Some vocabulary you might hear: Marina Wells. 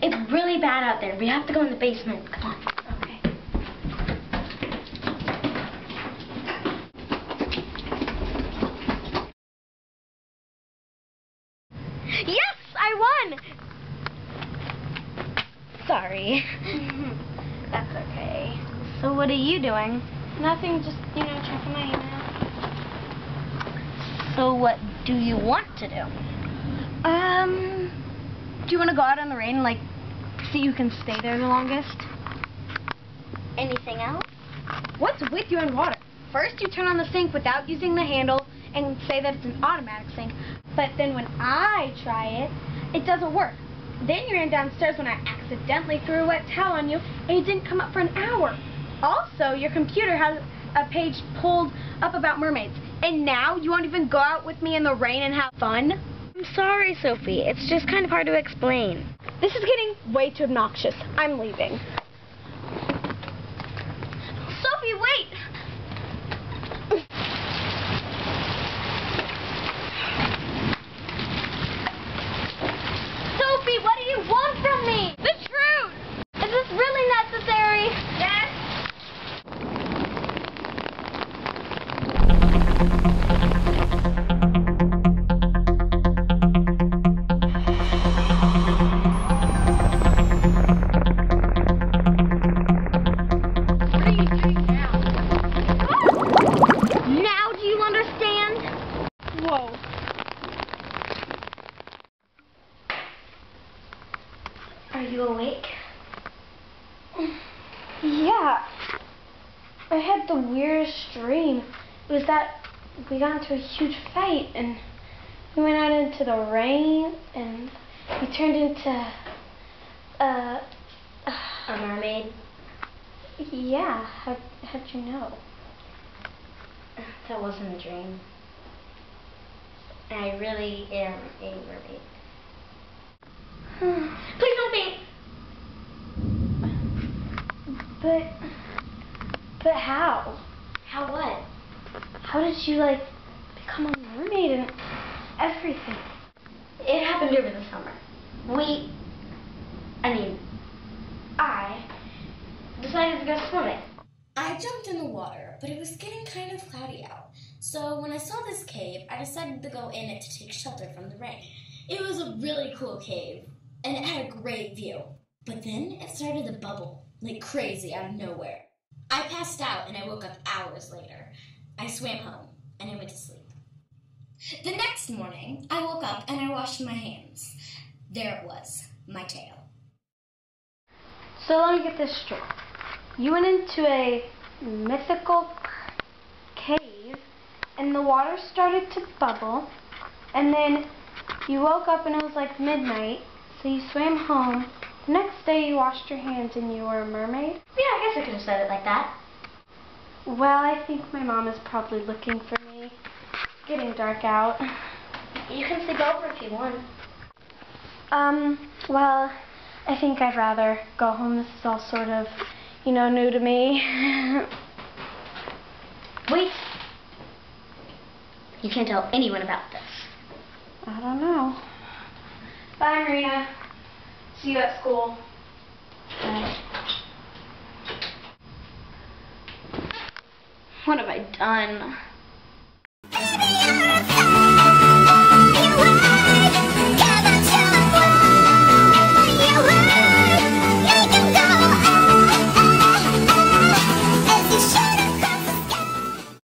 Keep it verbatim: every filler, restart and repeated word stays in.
It's really bad out there. We have to go in the basement. Come on. Okay. Yes! I won! Sorry. That's okay. So what are you doing? Nothing. Just, you know, checking my email. So what do you want to do? Um... Do you want to go out in the rain and, like, see who can stay there the longest? Anything else? What's with you in water? First you turn on the sink without using the handle and say that it's an automatic sink. But then when I try it, it doesn't work. Then you ran downstairs when I accidentally threw a wet towel on you and you didn't come up for an hour. Also, your computer has a page pulled up about mermaids. And now you won't even go out with me in the rain and have fun? I'm sorry, Sophie. It's just kind of hard to explain. This is getting way too obnoxious. I'm leaving. Sophie, wait! Sophie, what do you want from me? The truth! Is this really necessary? Yes. Are you awake? Yeah. I had the weirdest dream. It was that we got into a huge fight and we went out into the rain and we turned into uh, uh, a mermaid. Yeah. How, how'd you know? That wasn't a dream. I really am a mermaid. Please don't be. But, but how? How what? How did you, like, become a mermaid and everything? It happened over the summer. We, I mean, I decided to go swimming. I jumped in the water, but it was getting kind of cloudy out. So when I saw this cave, I decided to go in it to take shelter from the rain. It was a really cool cave. And it had a great view. But then it started to bubble, like crazy, out of nowhere. I passed out and I woke up hours later. I swam home and I went to sleep. The next morning, I woke up and I washed my hands. There it was, my tail. So let me get this straight. You went into a mythical cave and the water started to bubble. And then you woke up and it was like midnight. So you swam home, the next day you washed your hands and you were a mermaid? Yeah, I guess I could have said it like that. Well, I think my mom is probably looking for me. It's getting dark out. You can sleep over if you want. Um, well, I think I'd rather go home. This is all sort of, you know, new to me. Wait. You can't tell anyone about this. I don't know. Bye, Marina. See you at school. Bye. What have I done?